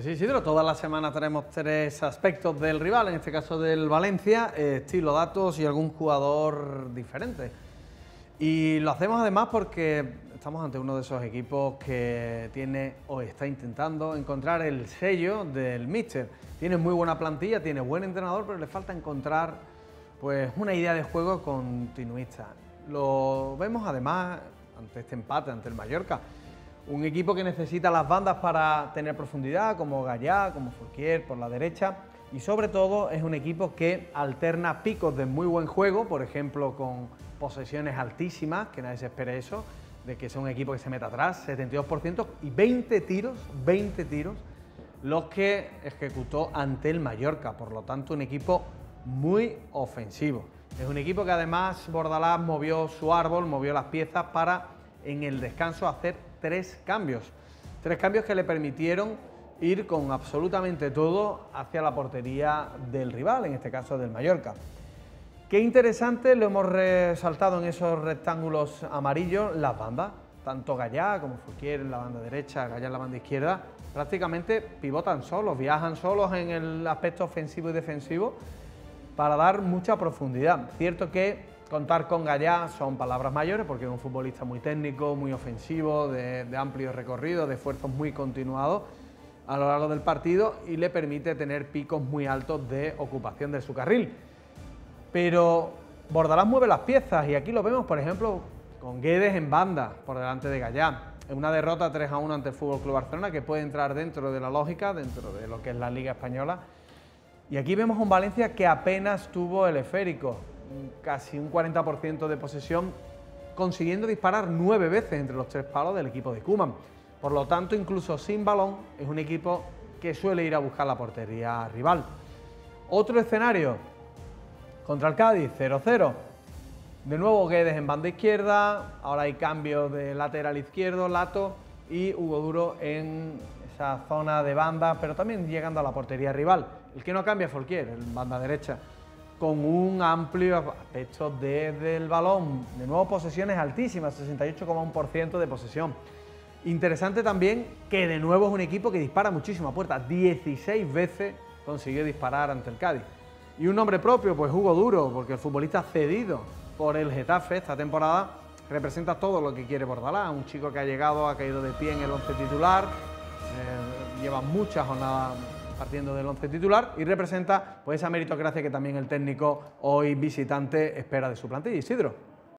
Pues sí, Isidro, todas las semanas tenemos tres aspectos del rival, en este caso del Valencia, estilo, datos y algún jugador diferente. Y lo hacemos además porque estamos ante uno de esos equipos que tiene o está intentando encontrar el sello del míster. Tiene muy buena plantilla, tiene buen entrenador, pero le falta encontrar pues una idea de juego continuista. Lo vemos además ante este empate, ante el Mallorca. Un equipo que necesita las bandas para tener profundidad, como Gallá, como Foquier por la derecha, y sobre todo es un equipo que alterna picos de muy buen juego, por ejemplo con posesiones altísimas, que nadie se espere eso, de que sea un equipo que se meta atrás, 72% y 20 tiros los que ejecutó ante el Mallorca, por lo tanto un equipo muy ofensivo. Es un equipo que además Bordalás movió su árbol, movió las piezas para en el descanso hacer tres cambios que le permitieron ir con absolutamente todo hacia la portería del rival, en este caso del Mallorca. Qué interesante, lo hemos resaltado en esos rectángulos amarillos, las bandas, tanto Gallá como Foquier en la banda derecha, Gallá en la banda izquierda, prácticamente pivotan solos, viajan solos en el aspecto ofensivo y defensivo para dar mucha profundidad. Cierto que contar con Gallá son palabras mayores porque es un futbolista muy técnico, muy ofensivo, de amplios recorridos, de esfuerzos muy continuados a lo largo del partido y le permite tener picos muy altos de ocupación de su carril. Pero Bordalás mueve las piezas y aquí lo vemos, por ejemplo, con Guedes en banda por delante de Gallá. En una derrota 3-1 ante el FC Barcelona que puede entrar dentro de la lógica, dentro de lo que es la Liga Española. Y aquí vemos a un Valencia que apenas tuvo el esférico, casi un 40% de posesión, consiguiendo disparar 9 veces entre los 3 palos del equipo de Koeman. Por lo tanto, incluso sin balón, es un equipo que suele ir a buscar la portería rival. Otro escenario, contra el Cádiz, 0-0. De nuevo Guedes en banda izquierda, ahora hay cambios de lateral izquierdo, Lato y Hugo Duro en esa zona de banda, pero también llegando a la portería rival. El que no cambia es Foquier, en banda derecha, con un amplio aspecto desde el balón. De nuevo posesiones altísimas, 68,1% de posesión. Interesante también que de nuevo es un equipo que dispara muchísimo a puerta, 16 veces consiguió disparar ante el Cádiz. Y un nombre propio, pues Hugo Duro, porque el futbolista cedido por el Getafe esta temporada representa todo lo que quiere Bordalás, un chico que ha llegado, ha caído de pie en el 11 titular, lleva muchas jornadas partiendo del 11 titular y representa pues esa meritocracia que también el técnico hoy visitante espera de su plantilla. Isidro.